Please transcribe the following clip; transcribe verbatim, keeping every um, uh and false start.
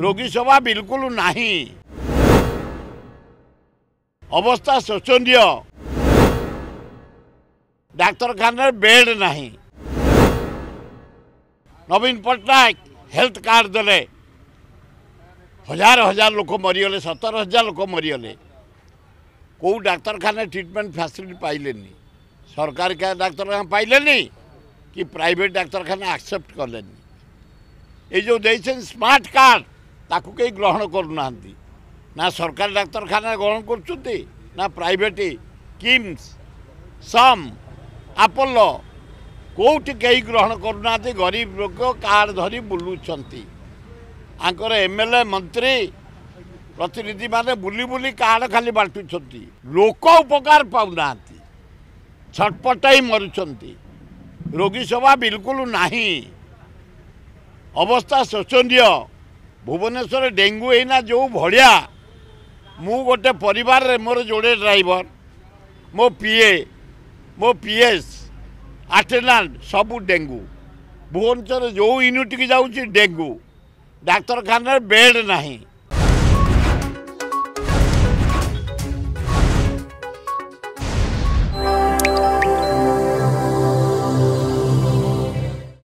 रोगी सेवा बिल्कुल नाही, अवस्था शोचनीय, डाक्तरखाना बेड नाही। नवीन पटनायक हेल्थ कार्ड दले, हजार हजार लोक मरीगले, सतर हजार लोक मरीगले, कौ डाक्तरखाना ट्रीटमेंट फैसिलिटी पाइले नहीं, सरकार क्या डाक्तरखाना पाइले नहीं कि प्राइवेट डाक्तरखाना एक्सेप्ट कले नहीं। ये जो देखें स्मार्ट कार्ड ताकू कहीं ग्रहण करूना, ना सरकार डाक्तरखाना ग्रहण कर, ना प्राइवेट किम्स सम अपोलो कौटी कहीं ग्रहण करूना। गरीब लोक कार्ड धरी बुलूर, एमएलए मंत्री प्रतिनिधि माने बुली बुली कार्ड खाली बांटुं, लोक उपकार पाऊना, छटपटाई मरुंच, रोगी सेवा बिल्कुल नहीं, अवस्था शोचनीय। भुवनेश्वर डेंगू एना जो भड़िया, मु गोटे परिवार रे मोर जोड़े ड्राइवर, मो पीए, मो पीएस, अटेंडेंट सबू डेंगू। भुवनेश्वर जो यूनिट की जाऊँगी डेंगू, डाक्तरखाना बेड नहीं।